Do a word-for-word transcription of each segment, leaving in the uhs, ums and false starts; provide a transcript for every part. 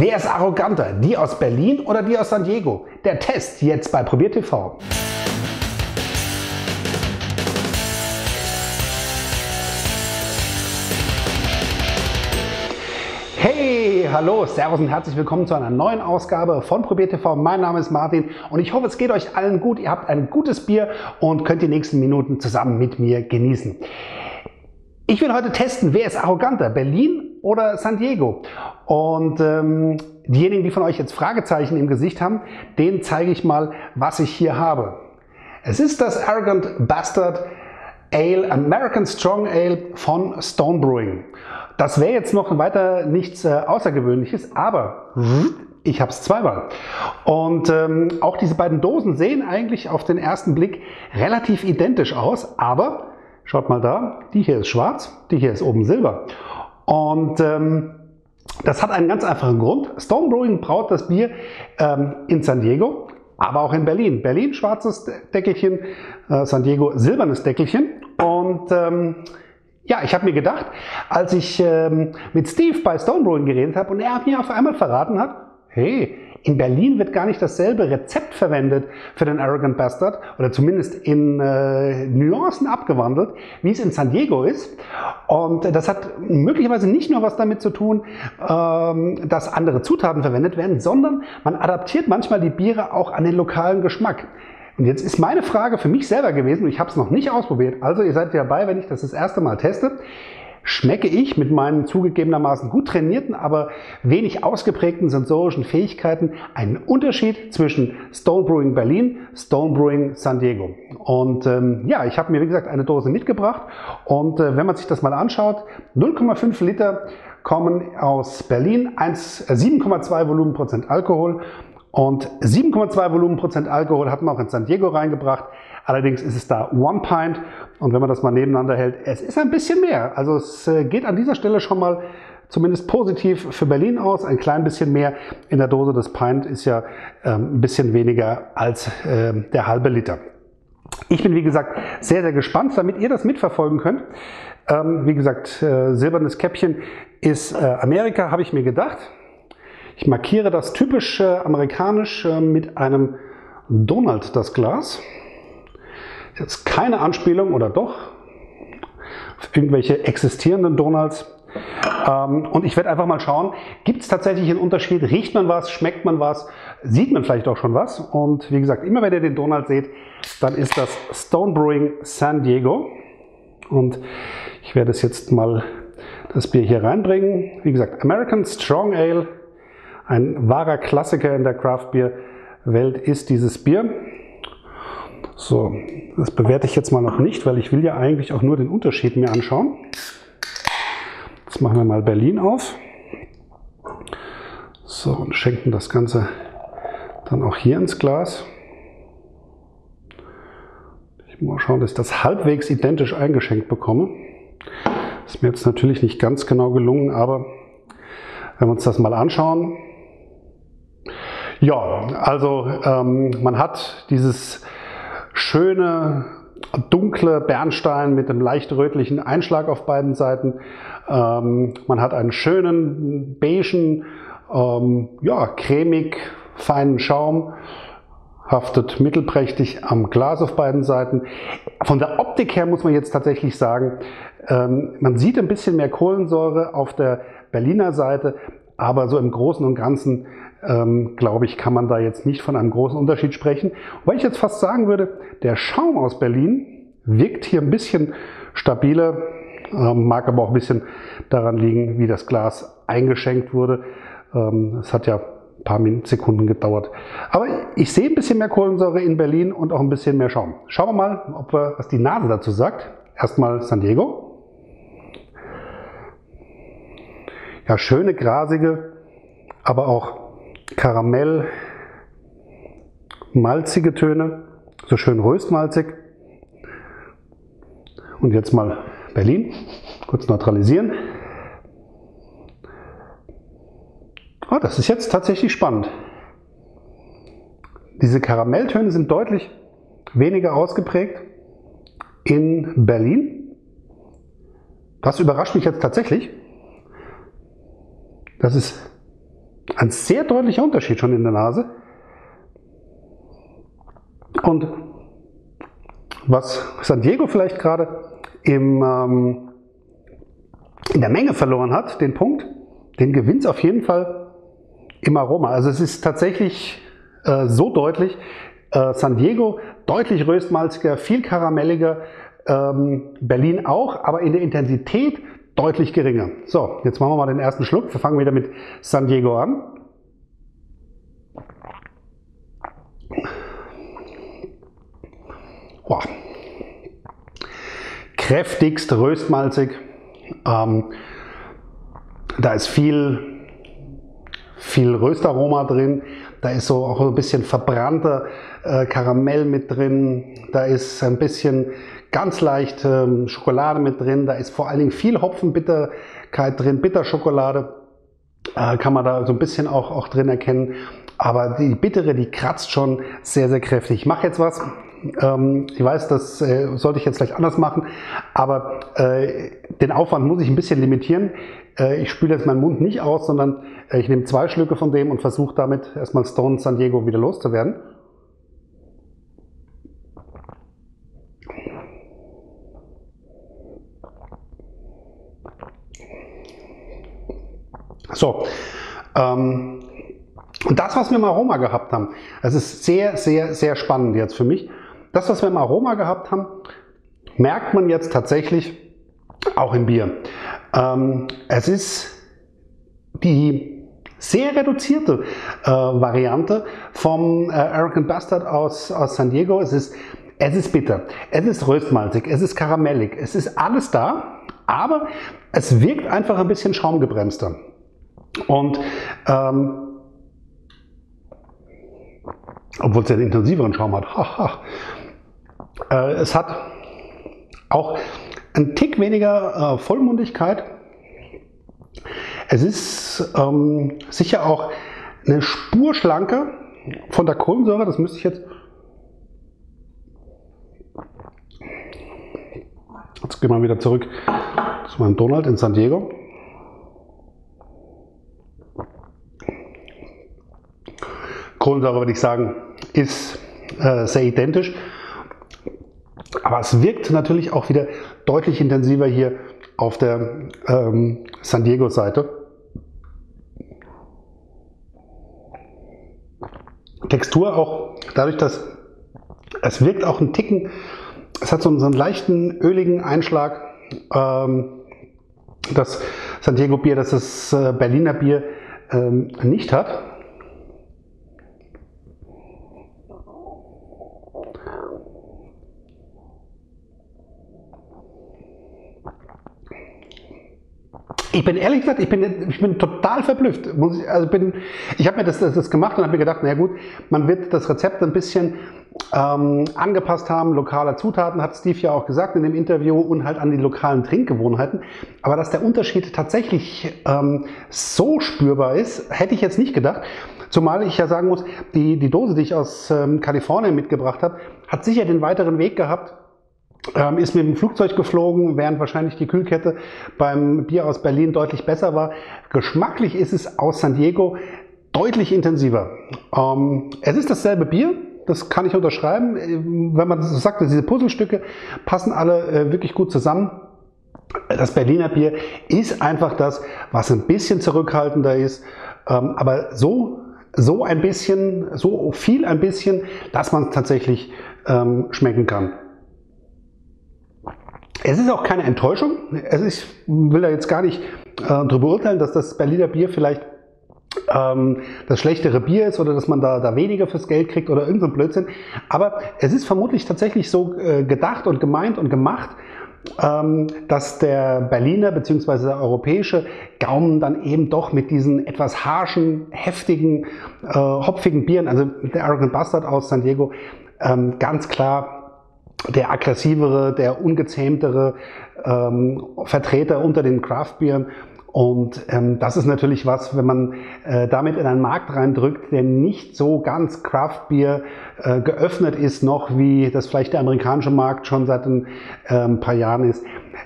Wer ist arroganter, die aus Berlin oder die aus San Diego? Der Test jetzt bei ProbierTV. Hey, hallo, servus und herzlich willkommen zu einer neuen Ausgabe von ProbierTV. Mein Name ist Martin und ich hoffe, es geht euch allen gut. Ihr habt ein gutes Bier und könnt die nächsten Minuten zusammen mit mir genießen. Ich will heute testen, wer ist arroganter, Berlin oder San Diego? Und ähm, diejenigen, die von euch jetzt Fragezeichen im Gesicht haben, denen zeige ich mal, was ich hier habe. Es ist das Arrogant Bastard Ale, American Strong Ale von Stone Brewing. Das wäre jetzt noch weiter nichts äh, Außergewöhnliches, aber ich habe es zweimal. Und ähm, auch diese beiden Dosen sehen eigentlich auf den ersten Blick relativ identisch aus, aber schaut mal da, die hier ist schwarz, die hier ist oben silber. Und ähm, das hat einen ganz einfachen Grund. Stone Brewing braut das Bier ähm, in San Diego, aber auch in Berlin. Berlin schwarzes Deckelchen, äh, San Diego silbernes Deckelchen. Und ähm, ja, ich habe mir gedacht, als ich ähm, mit Steve bei Stone Brewing geredet habe und er mir auf einmal verraten hat, hey, in Berlin wird gar nicht dasselbe Rezept verwendet für den Arrogant Bastard oder zumindest in äh, Nuancen abgewandelt, wie es in San Diego ist. Und das hat möglicherweise nicht nur was damit zu tun, ähm, dass andere Zutaten verwendet werden, sondern man adaptiert manchmal die Biere auch an den lokalen Geschmack. Und jetzt ist meine Frage für mich selber gewesen, und ich habe es noch nicht ausprobiert, also ihr seid dabei, wenn ich das das erste Mal teste. Schmecke ich mit meinen zugegebenermaßen gut trainierten, aber wenig ausgeprägten sensorischen Fähigkeiten einen Unterschied zwischen Stone Brewing Berlin, Stone Brewing San Diego? Und ähm, ja, ich habe mir, wie gesagt, eine Dose mitgebracht und äh, wenn man sich das mal anschaut, null Komma fünf Liter kommen aus Berlin, sieben Komma zwei Volumenprozent Alkohol. Und sieben Komma zwei Volumenprozent Alkohol hat man auch in San Diego reingebracht. Allerdings ist es da One Pint. Und wenn man das mal nebeneinander hält, es ist ein bisschen mehr. Also es geht an dieser Stelle schon mal zumindest positiv für Berlin aus. Ein klein bisschen mehr in der Dose. Das Pint ist ja ähm, ein bisschen weniger als äh, der halbe Liter. Ich bin, wie gesagt, sehr, sehr gespannt, damit ihr das mitverfolgen könnt. Ähm, wie gesagt, äh, silbernes Käppchen ist äh, Amerika, habe ich mir gedacht. Ich markiere das typisch äh, amerikanisch äh, mit einem Donald, das Glas. Ist jetzt keine Anspielung, oder doch, auf irgendwelche existierenden Donalds. Ähm, und ich werde einfach mal schauen, gibt es tatsächlich einen Unterschied? Riecht man was? Schmeckt man was? Sieht man vielleicht auch schon was? Und wie gesagt, immer wenn ihr den Donald seht, dann ist das Stone Brewing San Diego. Und ich werde es jetzt mal, das Bier hier reinbringen. Wie gesagt, American Strong Ale. Ein wahrer Klassiker in der Craftbeer-Welt ist dieses Bier. So, das bewerte ich jetzt mal noch nicht, weil ich will ja eigentlich auch nur den Unterschied mir anschauen. Jetzt machen wir mal Berlin auf. So, und schenken das Ganze dann auch hier ins Glas. Ich muss mal schauen, dass ich das halbwegs identisch eingeschenkt bekomme. Ist mir jetzt natürlich nicht ganz genau gelungen, aber wenn wir uns das mal anschauen. Ja, also ähm, man hat dieses schöne, dunkle Bernstein mit einem leicht rötlichen Einschlag auf beiden Seiten. Ähm, man hat einen schönen, beigen, ähm, ja, cremig, feinen Schaum. Haftet mittelprächtig am Glas auf beiden Seiten. Von der Optik her muss man jetzt tatsächlich sagen, ähm, man sieht ein bisschen mehr Kohlensäure auf der Berliner Seite, aber so im Großen und Ganzen, ähm, glaube ich, kann man da jetzt nicht von einem großen Unterschied sprechen. Weil ich jetzt fast sagen würde, der Schaum aus Berlin wirkt hier ein bisschen stabiler, ähm, mag aber auch ein bisschen daran liegen, wie das Glas eingeschenkt wurde. Ähm, es hat ja ein paar Sekunden gedauert. Aber ich sehe ein bisschen mehr Kohlensäure in Berlin und auch ein bisschen mehr Schaum. Schauen wir mal, ob wir, was die Nase dazu sagt. Erstmal San Diego. Ja, schöne, grasige, aber auch Karamell, malzige Töne, so schön röstmalzig. Und jetzt mal Berlin, kurz neutralisieren. Oh, das ist jetzt tatsächlich spannend. Diese Karamelltöne sind deutlich weniger ausgeprägt in Berlin. Das überrascht mich jetzt tatsächlich. Das ist Ein sehr deutlicher Unterschied schon in der Nase. Und was San Diego vielleicht gerade im, ähm, in der Menge verloren hat, den Punkt, den gewinnt es auf jeden Fall im Aroma. Also es ist tatsächlich äh, so deutlich, äh, San Diego deutlich röstmalziger, viel karamelliger, ähm, Berlin auch, aber in der Intensität deutlich geringer. So, jetzt machen wir mal den ersten Schluck. Wir fangen wieder mit San Diego an. Wow. Kräftigst, röstmalzig. Ähm, da ist viel, viel Röstaroma drin. Da ist so auch ein bisschen verbrannter äh, Karamell mit drin. Da ist ein bisschen ganz leicht ähm, Schokolade mit drin. Da ist vor allen Dingen viel Hopfenbitterkeit drin, Bitterschokolade. Äh, kann man da so ein bisschen auch, auch drin erkennen. Aber die bittere, die kratzt schon sehr, sehr kräftig. Ich mache jetzt was. Ich weiß, das sollte ich jetzt gleich anders machen, aber den Aufwand muss ich ein bisschen limitieren. Ich spüle jetzt meinen Mund nicht aus, sondern ich nehme zwei Schlücke von dem und versuche damit erstmal Stone San Diego wieder loszuwerden. So, ähm, und das, was wir im Aroma gehabt haben, das ist sehr, sehr, sehr spannend jetzt für mich. Das, was wir im Aroma gehabt haben, merkt man jetzt tatsächlich auch im Bier. Ähm, es ist die sehr reduzierte äh, Variante vom äh, Arrogant Bastard aus, aus San Diego. Es ist, es ist bitter, es ist röstmalzig, es ist karamellig, es ist alles da, aber es wirkt einfach ein bisschen schaumgebremster. Und ähm, obwohl es ja den intensiveren Schaum hat. Ha, ha. Äh, es hat auch einen Tick weniger äh, Vollmundigkeit. Es ist ähm, sicher auch eine Spur schlanker von der Kohlensäure. Das müsste ich jetzt... Jetzt gehen wir wieder zurück zu meinem Donald in San Diego. Kohlensäure, würde ich sagen, ist äh, sehr identisch, aber es wirkt natürlich auch wieder deutlich intensiver hier auf der ähm, San Diego Seite. Textur auch dadurch, dass es wirkt auch einen Ticken, es hat so einen, so einen leichten öligen Einschlag, ähm, das San Diego Bier, das das äh, Berliner Bier ähm, nicht hat. Ich bin ehrlich gesagt, ich bin, ich bin total verblüfft. Also bin, ich habe mir das, das, das gemacht und habe mir gedacht, na gut, man wird das Rezept ein bisschen ähm, angepasst haben, lokaler Zutaten, hat Steve ja auch gesagt in dem Interview, und halt an die lokalen Trinkgewohnheiten. Aber dass der Unterschied tatsächlich ähm, so spürbar ist, hätte ich jetzt nicht gedacht. Zumal ich ja sagen muss, die, die Dose, die ich aus ähm, Kalifornien mitgebracht habe, hat sicher den weiteren Weg gehabt. Ähm, ist mit dem Flugzeug geflogen, während wahrscheinlich die Kühlkette beim Bier aus Berlin deutlich besser war. Geschmacklich ist es aus San Diego deutlich intensiver. Ähm, es ist dasselbe Bier, das kann ich unterschreiben. Wenn man so sagt, diese Puzzlestücke passen alle äh, wirklich gut zusammen. Das Berliner Bier ist einfach das, was ein bisschen zurückhaltender ist, ähm, aber so, so ein bisschen, so viel ein bisschen, dass man es tatsächlich ähm, schmecken kann. Es ist auch keine Enttäuschung. Es ist, ich will da jetzt gar nicht äh, darüber urteilen, dass das Berliner Bier vielleicht ähm, das schlechtere Bier ist oder dass man da, da weniger fürs Geld kriegt oder irgendein Blödsinn. Aber es ist vermutlich tatsächlich so äh, gedacht und gemeint und gemacht, ähm, dass der Berliner bzw. der europäische Gaumen dann eben doch mit diesen etwas harschen, heftigen, äh, hopfigen Bieren, also der Arrogant Bastard aus San Diego, ähm, ganz klar der aggressivere, der ungezähmtere ähm, Vertreter unter den Craftbieren. Und ähm, das ist natürlich was, wenn man äh, damit in einen Markt reindrückt, der nicht so ganz Craftbier äh, geöffnet ist noch, wie das vielleicht der amerikanische Markt schon seit ein ähm, paar Jahren ist.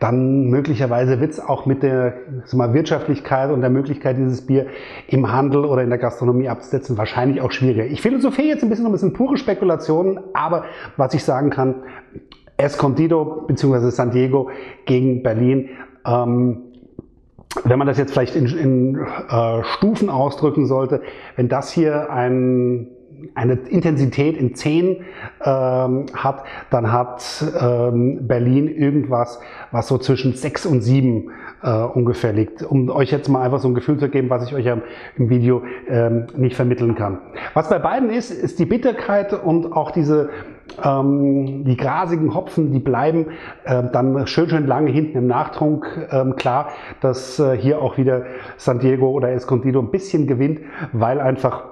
dann möglicherweise wird es auch mit der sag mal, Wirtschaftlichkeit und der Möglichkeit, dieses Bier im Handel oder in der Gastronomie abzusetzen, wahrscheinlich auch schwieriger. Ich philosophiere jetzt ein bisschen, ein bisschen pure Spekulationen, aber was ich sagen kann, Escondido bzw. San Diego gegen Berlin, ähm, wenn man das jetzt vielleicht in, in äh, Stufen ausdrücken sollte, wenn das hier ein, eine Intensität in zehn ähm, hat, dann hat ähm, Berlin irgendwas, was so zwischen sechs und sieben äh, ungefähr liegt. Um euch jetzt mal einfach so ein Gefühl zu geben, was ich euch ja im Video ähm, nicht vermitteln kann. Was bei beiden ist, ist die Bitterkeit und auch diese Ähm, die grasigen Hopfen, die bleiben äh, dann schön, schön lange hinten im Nachtrunk. Ähm, klar, dass äh, hier auch wieder San Diego oder Escondido ein bisschen gewinnt, weil einfach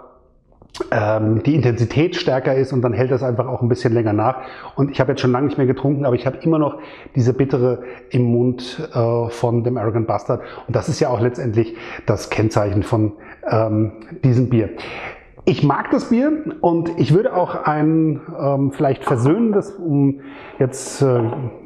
ähm, die Intensität stärker ist und dann hält das einfach auch ein bisschen länger nach. Und ich habe jetzt schon lange nicht mehr getrunken, aber ich habe immer noch diese Bittere im Mund äh, von dem Arrogant Bastard. Und das ist ja auch letztendlich das Kennzeichen von ähm, diesem Bier. Ich mag das Bier und ich würde auch ein ähm, vielleicht versöhnendes, um jetzt, äh,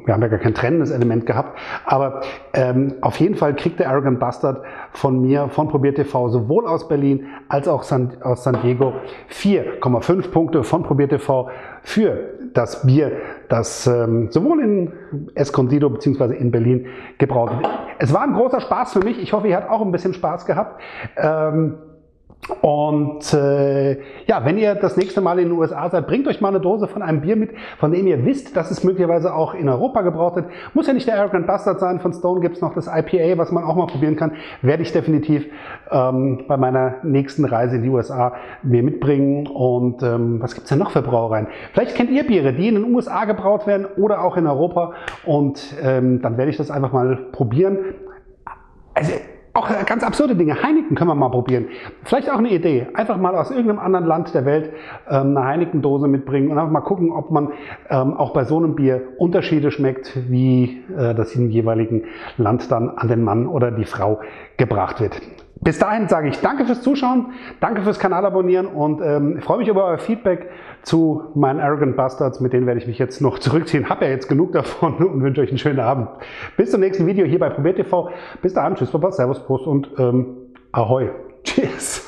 wir haben ja gar kein trennendes Element gehabt, aber ähm, auf jeden Fall kriegt der Arrogant Bastard von mir, von ProbierTV, sowohl aus Berlin als auch San, aus San Diego vier Komma fünf Punkte von ProbierTV für das Bier, das ähm, sowohl in Escondido bzw. in Berlin gebraut wird. Es war ein großer Spaß für mich. Ich hoffe, ihr habt auch ein bisschen Spaß gehabt. Ähm, Und äh, ja, wenn ihr das nächste Mal in den U S A seid, bringt euch mal eine Dose von einem Bier mit, von dem ihr wisst, dass es möglicherweise auch in Europa gebraut wird. Muss ja nicht der Arrogant Bastard sein, von Stone gibt es noch das I P A, was man auch mal probieren kann. Werde ich definitiv ähm, bei meiner nächsten Reise in die U S A mir mitbringen. Und ähm, was gibt es denn noch für Brauereien? Vielleicht kennt ihr Biere, die in den U S A gebraut werden oder auch in Europa. Und ähm, dann werde ich das einfach mal probieren. Also, auch ganz absurde Dinge. Heineken können wir mal probieren. Vielleicht auch eine Idee. Einfach mal aus irgendeinem anderen Land der Welt ähm, eine Heineken-Dose mitbringen und einfach mal gucken, ob man ähm, auch bei so einem Bier Unterschiede schmeckt, wie äh, das in dem jeweiligen Land dann an den Mann oder die Frau gebracht wird. Bis dahin sage ich danke fürs Zuschauen, danke fürs Kanal abonnieren und ähm, ich freue mich über euer Feedback zu meinen Arrogant Bastards. Mit denen werde ich mich jetzt noch zurückziehen. Hab ja jetzt genug davon und wünsche euch einen schönen Abend. Bis zum nächsten Video hier bei ProbierTV. Bis dahin, tschüss, Papa, servus, Prost und ähm, Ahoi. Tschüss.